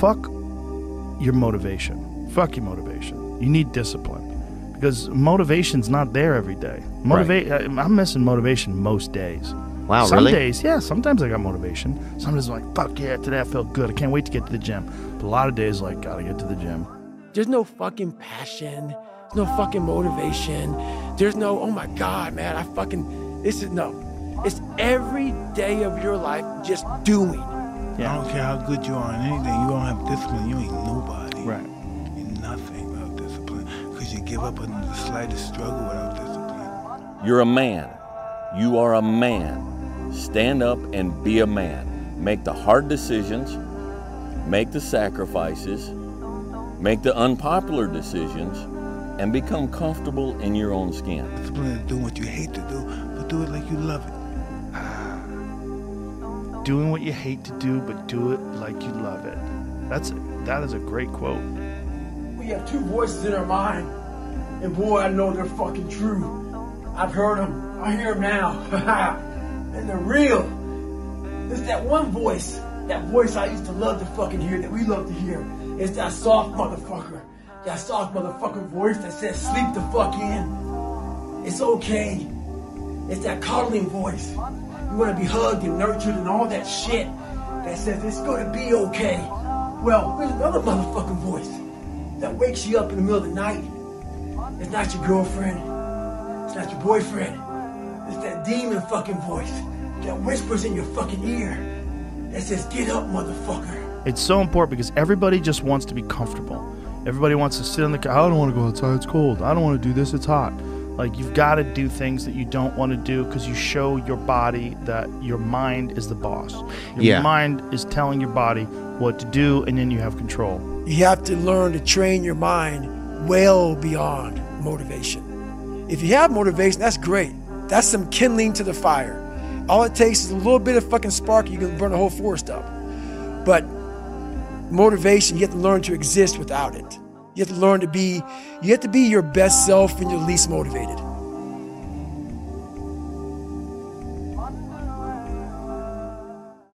fuck your motivation. Fuck your motivation. You need discipline, because motivation's not there every day. I'm missing motivation most days. Wow, some really? Some days, yeah, sometimes I got motivation. Sometimes I'm like, fuck yeah, today I felt good. I can't wait to get to the gym. But a lot of days, like, gotta get to the gym. There's no fucking passion. There's no fucking motivation. There's no, oh my God, man, I fucking, this is, no. It's every day of your life just doing. Yeah. I don't care how good you are in anything. You don't have discipline, you ain't nobody. Right. You're nothing without discipline, because you give up on the slightest struggle without discipline. You're a man. You are a man. Stand up and be a man. Make the hard decisions. Make the sacrifices. Make the unpopular decisions. And become comfortable in your own skin. Discipline is doing what you hate to do, but do it like you love it. Doing what you hate to do, but do it like you love it. That is a great quote. We have two voices in our mind, and boy, I know they're fucking true. I've heard them. I hear them now. And they're real. It's that one voice, that voice I used to love to fucking hear, that we love to hear. It's that soft motherfucker. That soft motherfucking voice that says, sleep the fuck in. It's okay. It's that coddling voice. You want to be hugged and nurtured and all that shit that says it's going to be okay. Well, there's another motherfucking voice that wakes you up in the middle of the night. It's not your girlfriend. It's not your boyfriend. It's that demon fucking voice that whispers in your fucking ear that says, get up, motherfucker. It's so important because everybody just wants to be comfortable. Everybody wants to sit on the couch. I don't want to go outside. It's cold. I don't want to do this. It's hot. Like, you've got to do things that you don't want to do because you show your body that your mind is the boss. Your mind is telling your body what to do, and then you have control. You have to learn to train your mind well beyond motivation. If you have motivation, that's great. That's some kindling to the fire. All it takes is a little bit of fucking spark, you can burn the whole forest up. But motivation, you have to learn to exist without it. You have to learn to be your best self when you're least motivated.